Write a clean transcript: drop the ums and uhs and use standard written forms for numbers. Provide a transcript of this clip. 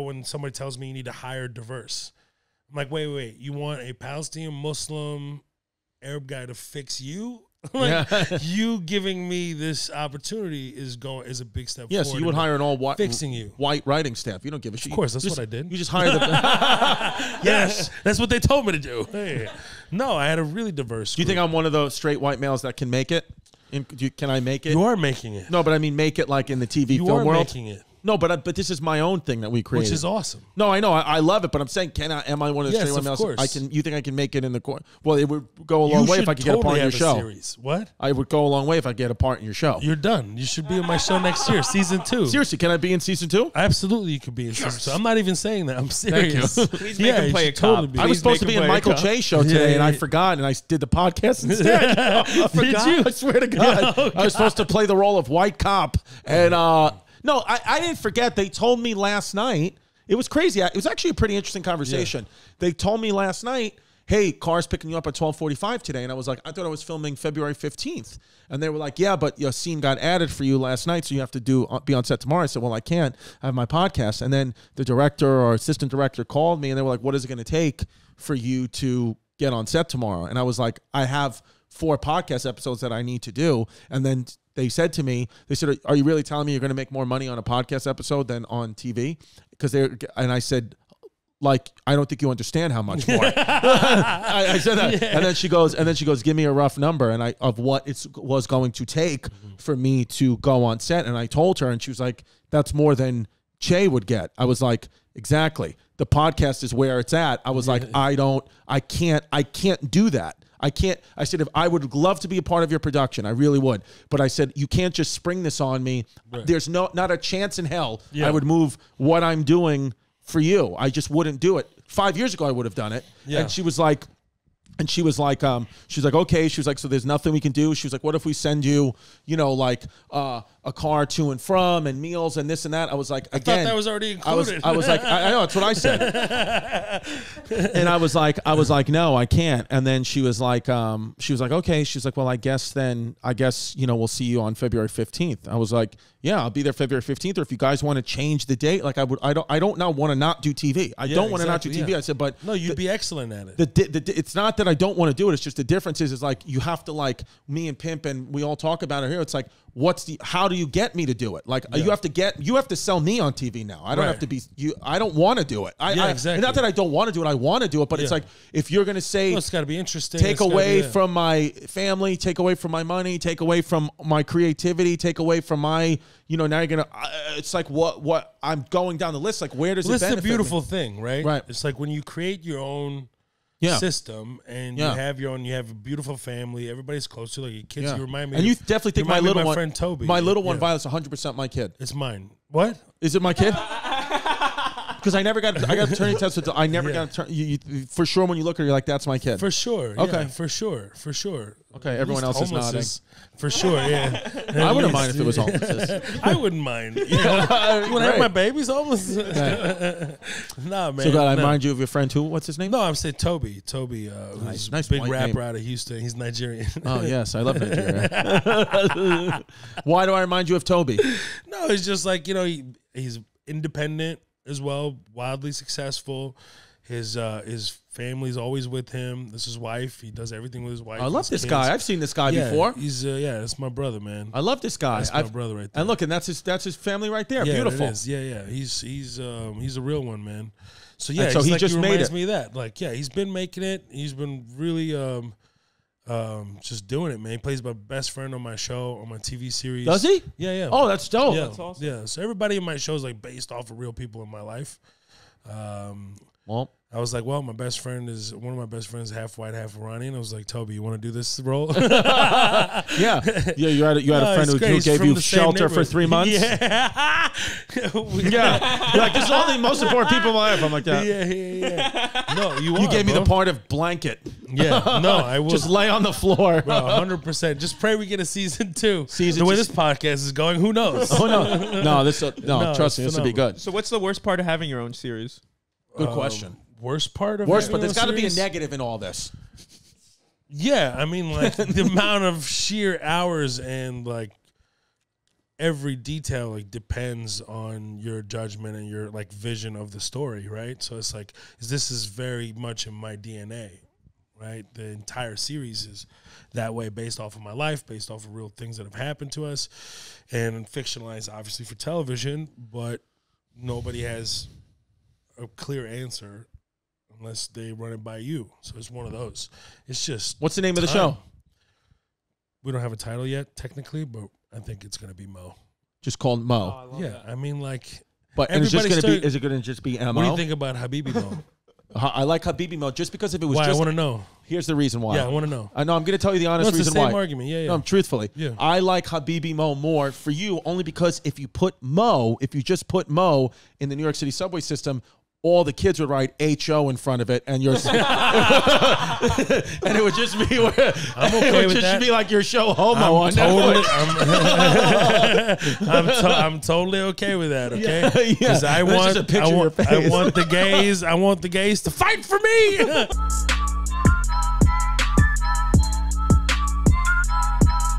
when somebody tells me you need to hire diverse, I'm like, wait, you want a Palestinian, Muslim, Arab guy to fix you? Like, yeah. You giving me this opportunity is a big step. Yes, yeah, so you would hire an all white writing staff. You don't give a shit. Of course, that's what I did. You just hired them. Yes, that's what they told me to do. Hey. No, I had a really diverse group. Do you think I'm one of those straight white males that can make it? Can I make it? You are making it. No, but I mean make it like in the TV film world. You are making it. No, but this is my own thing that we created, which is awesome. No, I know, I love it, but I'm saying, am I one of the straight women? Yes, I can. You think I can make it in the court? Well, it would go a long way if I could get a part in your show. Series. What? I would go a long way if I get a part in your show. You're done. You should be in my show next year, season 2. Seriously, can I be in season 2? Absolutely, you could be in season 2. I'm not even saying that. I'm serious. Thank you. Please make him play a cop. Totally I was supposed to be in Michael Che's show today, and I forgot, and I did the podcast instead. I forgot. Did you? I swear to God, I was supposed to play the role of white cop, and no, I didn't forget. They told me last night. It was crazy. It was actually a pretty interesting conversation. Yeah. They told me last night, hey, car's picking you up at 12:45 today. And I was like, I thought I was filming February 15th. And they were like, yeah, but your scene got added for you last night, so you have to be on set tomorrow. I said, well, I can't. I have my podcast. And then the director or assistant director called me, and they were like, what is it going to take for you to get on set tomorrow? And I was like, I have 4 podcast episodes that I need to do. And then they said to me, they said, are you really telling me you're going to make more money on a podcast episode than on TV? And I said, like, I don't think you understand how much more. I said that. Yeah. And then she goes, give me a rough number of what it was going to take for me to go on set. And I told her, and she was like, that's more than Che would get. I was like, exactly. The podcast is where it's at. I was like, I can't do that. I said, if I would love to be a part of your production, I really would. But I said, you can't just spring this on me. Right. There's not a chance in hell I would move what I'm doing for you. I just wouldn't do it. 5 years ago, I would have done it. Yeah. And she was like, she was like, okay. She was like, so there's nothing we can do. She was like, what if we send you, you know, like a car to and from and meals and this and that? I was like, again, I thought that was already included. I was like, I know, that's what I said. And I was like, no, I can't. And then she was like, okay. She's like, well, I guess, you know, we'll see you on February 15th. I was like, yeah, I'll be there February 15th. Or if you guys want to change the date, like I don't now want to not do TV. I don't want to not do TV. Yeah. I said, but no, you'd be excellent at it. It's not that I don't want to do it. It's just the difference is like, you have to, like, me and Pimp and we all talk about it here. It's like, how do you get me to do it? Like you have to sell me on TV now. I don't have to be you. I don't want to do it. Exactly. Not that I don't want to do it. I want to do it, but it's like, if you're going to say, well, it's got to be interesting. Take away from my family, take away from my money, take away from my creativity, take away from my, you know, now you're going to, it's like what I'm going down the list. Like, where does it benefit me? That's the beautiful thing, right? Right. It's like when you create your own system and you have your own, you have a beautiful family, everybody's close to you, like your kids, you remind me. And you definitely think my friend Toby. My little one, Violet's 100% my kid. It's mine. What? Is it my kid? Because I got attorney test. I never got you for sure. When you look at her, you're like, that's my kid. For sure. Okay. Yeah, for sure. For sure. Okay. Everyone else is nodding. For sure. Yeah. I wouldn't mind if it was homeless. I wouldn't mind. You know, when I have my babies homeless. Right. Nah, man. So God, I mind you of your friend who? What's his name? No, I'm saying Toby. Toby, who's nice big rapper out of Houston. He's Nigerian. Oh yes, I love Nigeria. Why do I remind you of Toby? No, it's just like, you know, he's independent as well, wildly successful. His family's always with him. This is his wife. He does everything with his wife. I love this guy. I've seen this guy before. He's that's my brother, man. I love this guy. That's my brother right there. And look, and that's his family right there. Yeah, beautiful. It is. Yeah, yeah. He's a real one, man. So yeah, so he just reminds me of that. Like, yeah, he's been making it. He's been really just doing it, man. He plays my best friend on my show, on my TV series. Does he? Yeah, yeah. Oh, that's dope. Yeah, that's awesome. Yeah. So everybody in my show is like based off of real people in my life. I was like, well, my best friend is one of my best friends, half white, half Iranian. I was like, Toby, you want to do this role? You had a friend who gave you shelter for 3 months. Yeah, You're like, this is all the most important people in my life. I'm like, that. Yeah. No, you gave me the part of blanket. Yeah, no, I will just lay on the floor. 100%. Just pray we get a season 2. The way this podcast is going, who knows? Oh no, no. Trust me, this will be good. So, what's the worst part of having your own series? Good question. Worst part of it? Worst, but there's got to be a negative in all this. Yeah, I mean, like, the amount of sheer hours and, like, every detail like depends on your judgment and your like vision of the story, right? So it's like this is very much in my DNA, right? The entire series is that way, based off of my life, based off of real things that have happened to us, and fictionalized obviously for television, but nobody has a clear answer unless they run it by you. So it's one of those. It's just what's the name of the show? We don't have a title yet, technically, but I think it's gonna be Mo. Just called Mo. Oh, I yeah, that. I mean, like, but and it's just gonna be. Is it gonna just be Mo? What do you think about Habibi Mo? I like Habibi Mo just because if it was. Why? Just, I want to know. Here's the reason why. Yeah, I want to know. I know. I'm gonna tell you the honest reason why. It's the same argument. Yeah, yeah. No, truthfully. Yeah. I like Habibi Mo more for you only because if you put Mo, if you just put Mo in the New York City subway system, all the kids would write H.O. in front of it, and your and it would just be where I'm okay it would with just that. Be like your show homo. I'm totally okay with that. Okay, because yeah, yeah. I want the gays to fight for me.